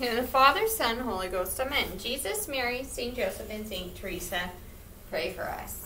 In the Father, Son, Holy Ghost, amen. Jesus, Mary, St. Joseph, and St. Teresa, pray for us.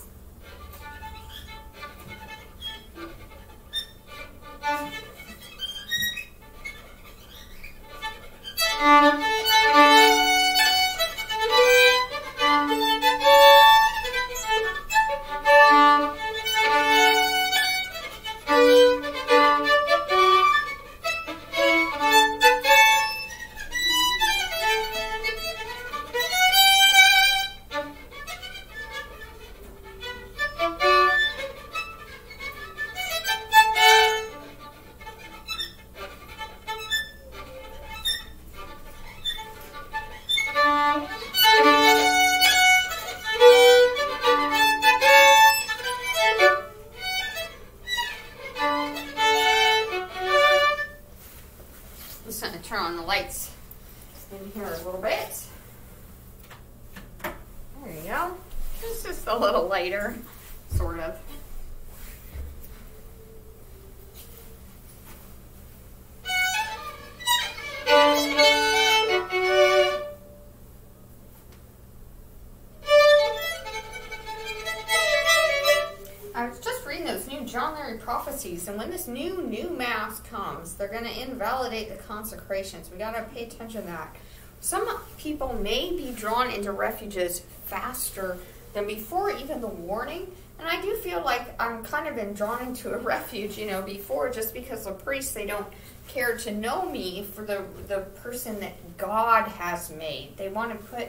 And when this new mass comes, they're going to invalidate the consecrations. We got to pay attention to that. Some people may be drawn into refuges faster than before even the warning. And I do feel like I'm kind of been drawn into a refuge, you know, before, just because the priests, they don't care to know me for the person that God has made. They want to put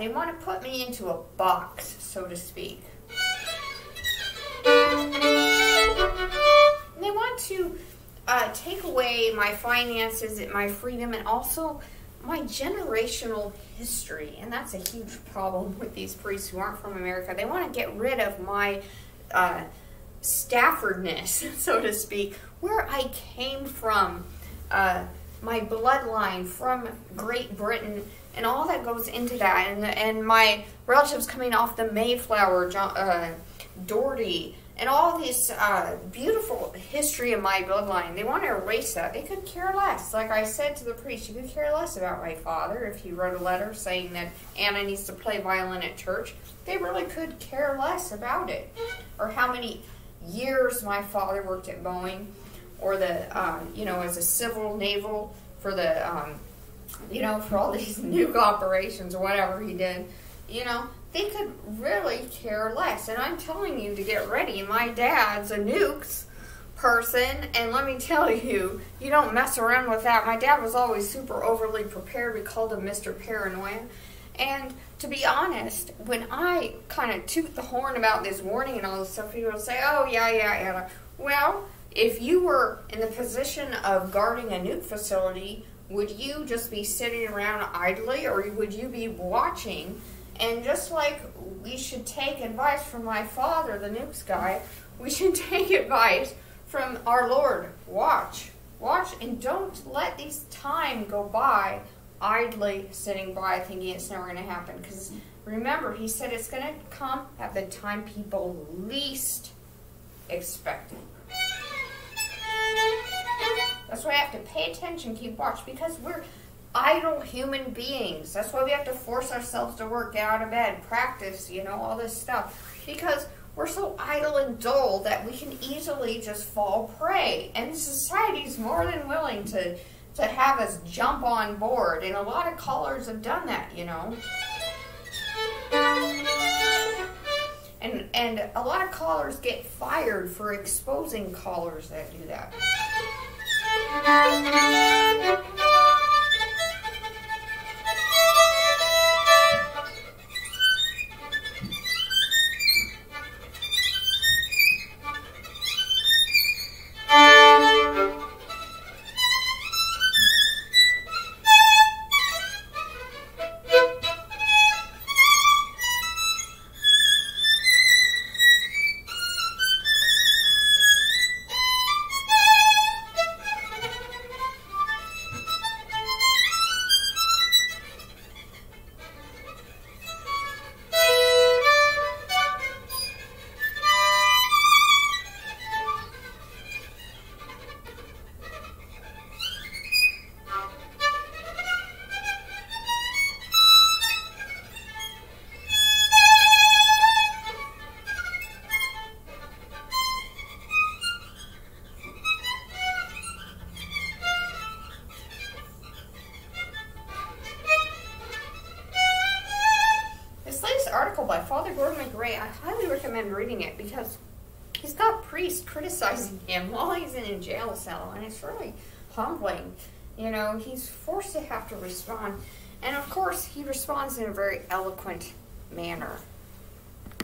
they want to put me into a box, so to speak. They want to take away my finances, my freedom, and also my generational history. And that's a huge problem with these priests who aren't from America. They want to get rid of my Staffordness, so to speak, where I came from, my bloodline from Great Britain, and all that goes into that. And my relatives coming off the Mayflower, Doherty, and all this beautiful history of my bloodline. They want to erase that. They could care less. Like I said to the priest, you could care less about my father if he wrote a letter saying that Anna needs to play violin at church. They really could care less about it. Or how many years my father worked at Boeing, or the, you know, as a civil naval for the, you know, for all these nuke operations or whatever he did, you know. They could really care less. And I'm telling you to get ready. My dad's a nukes person, and let me tell you, you don't mess around with that. My dad was always super overly prepared. We called him Mr. Paranoia. And to be honest, when I kind of toot the horn about this warning and all this stuff, people say, oh, yeah, yeah, Anna. Well, if you were in the position of guarding a nuke facility, would you just be sitting around idly, or would you be watching? And just like we should take advice from my father, the nukes guy, we should take advice from our Lord. Watch. Watch, and don't let these time go by idly sitting by thinking it's never going to happen. Because remember, he said it's going to come at the time people least expect it. That's why I have to pay attention, keep watch, because we're idle human beings. That's why we have to force ourselves to work, get out of bed, practice, you know, all this stuff. Because we're so idle and dull that we can easily just fall prey. And society's more than willing to have us jump on board. And a lot of callers have done that, you know. And a lot of callers get fired for exposing callers that do that. Bible by Father Gordon MacRae. I highly recommend reading it because he's got priests criticizing him while he's in a jail cell, and it's really humbling. You know, he's forced to have to respond, and of course he responds in a very eloquent manner.